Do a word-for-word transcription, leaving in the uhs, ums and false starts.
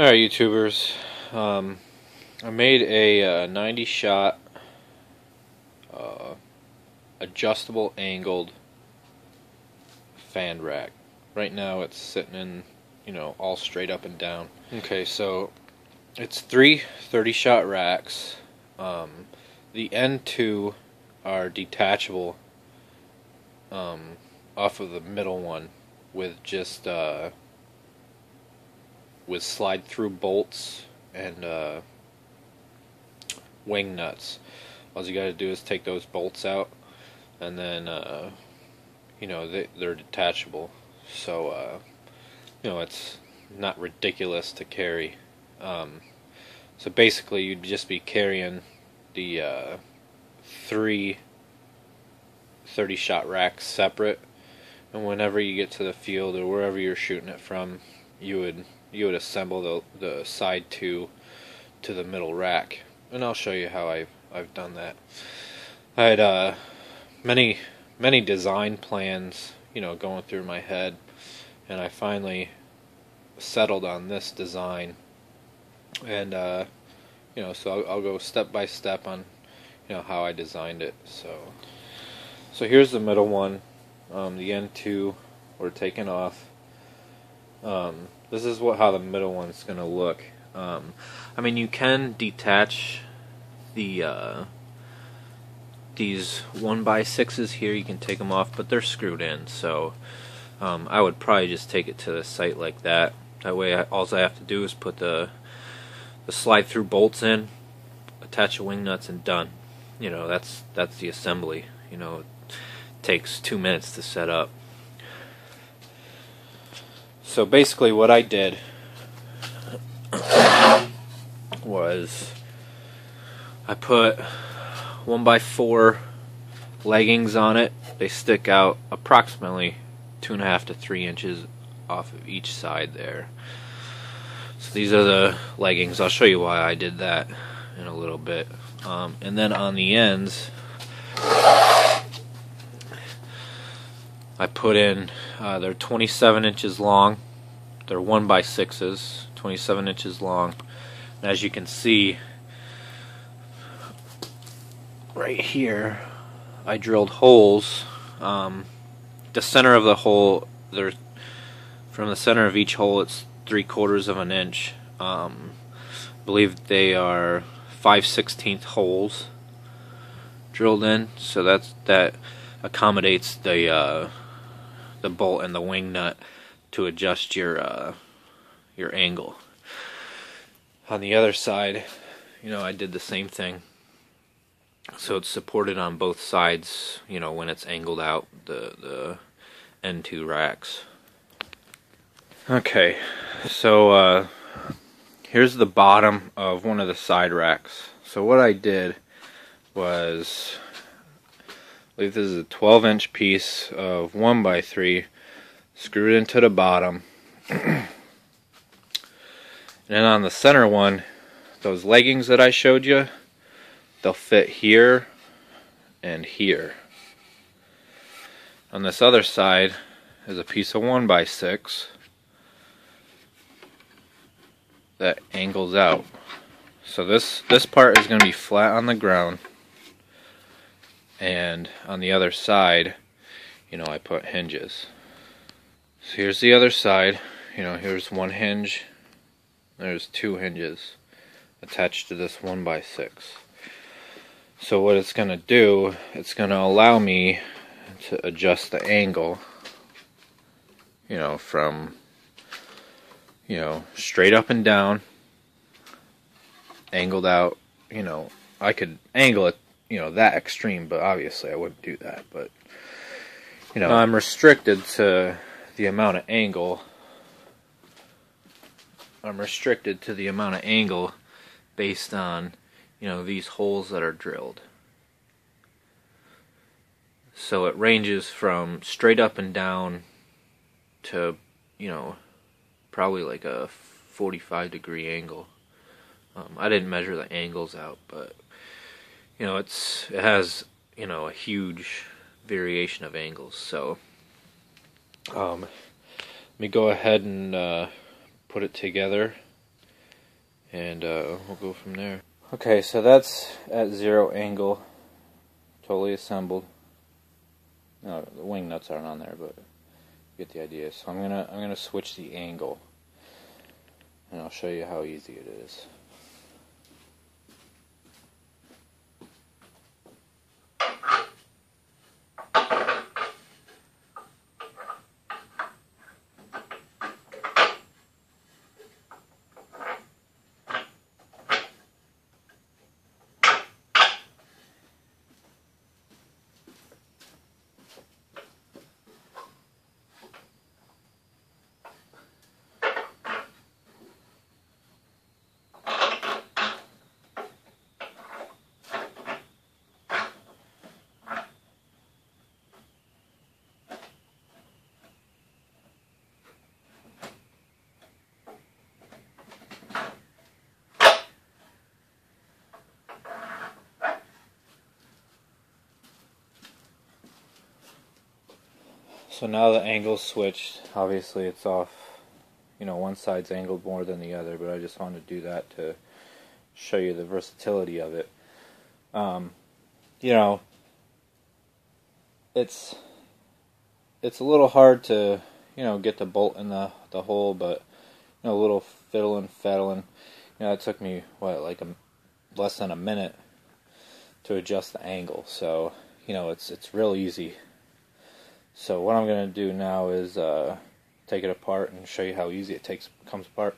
Alright, YouTubers, um, I made a uh, ninety shot uh, adjustable angled fan rack. Right now it's sitting in, you know, all straight up and down. Okay, so it's three thirty shot racks. Um, the end two are detachable um, off of the middle one with just... Uh, with slide-through bolts and uh, wing nuts. All you got to do is take those bolts out, and then uh, you know they, they're detachable. So uh, you know it's not ridiculous to carry. Um, so basically, you'd just be carrying the uh, three thirty shot racks separate, and whenever you get to the field or wherever you're shooting it from, you would. you would assemble the, the side two to the middle rack. And I'll show you how I've, I've done that. I had uh, many, many design plans, you know, going through my head, and I finally settled on this design. And, uh, you know, so I'll, I'll go step by step on, you know, how I designed it. So, so here's the middle one. Um, the end two were taken off. Um, this is what how the middle one's gonna look. Um, I mean, you can detach the uh, these one by sixes here. You can take them off, but they're screwed in. So um, I would probably just take it to the site like that. That way, I, all I have to do is put the the slide through bolts in, attach the wing nuts, and done. You know, that's that's the assembly. You know, it takes two minutes to set up. So basically what I did was I put one by four leggings on it. They stick out approximately two and a half to three inches off of each side there. So these are the leggings. I'll show you why I did that in a little bit. Um, and then on the ends I put in, uh, they're twenty-seven inches long, they're one by sixes, twenty-seven inches long, and as you can see right here, I drilled holes. Um, the center of the hole, there's, from the center of each hole, it's three quarters of an inch. um, I believe they are five sixteenths holes drilled in, so that's, that accommodates the uh, the bolt and the wing nut to adjust your uh, your angle. On the other side, you know, I did the same thing. So it's supported on both sides, you know, when it's angled out, the the end two racks. Okay, so uh, here's the bottom of one of the side racks. So what I did was, I believe this is a twelve inch piece of one by three screwed into the bottom. And then on the center one, those leggings that I showed you, they'll fit here and here. On this other side is a piece of one by six that angles out. So this, this part is going to be flat on the ground. And on the other side, you know, I put hinges. So here's the other side. You know, here's one hinge. There's two hinges attached to this one by six. So what it's going to do, it's going to allow me to adjust the angle, you know, from, you know, straight up and down, angled out. You know, I could angle it, you know, that extreme, but obviously I wouldn't do that. But you know, I'm restricted to the amount of angle. I'm restricted to the amount of angle based on, you know, these holes that are drilled. So it ranges from straight up and down to, you know, probably like a forty-five degree angle. Um, I didn't measure the angles out, but you know, it's, it has, you know, a huge variation of angles. So um, let me go ahead and uh, put it together and uh, we'll go from there. Okay, so that's at zero angle, totally assembled. No, the wing nuts aren't on there, but you get the idea. So I'm gonna I'm gonna switch the angle, and I'll show you how easy it is. So now the angle's switched. Obviously it's off, you know, one side's angled more than the other, but I just wanted to do that to show you the versatility of it. Um, you know, it's it's a little hard to, you know, get the bolt in the, the hole, but, you know, a little fiddling, faddling. You know, it took me, what, like a, less than a minute to adjust the angle. So, you know, it's it's real easy. So what I'm going to do now is uh, take it apart and show you how easy it takes comes apart.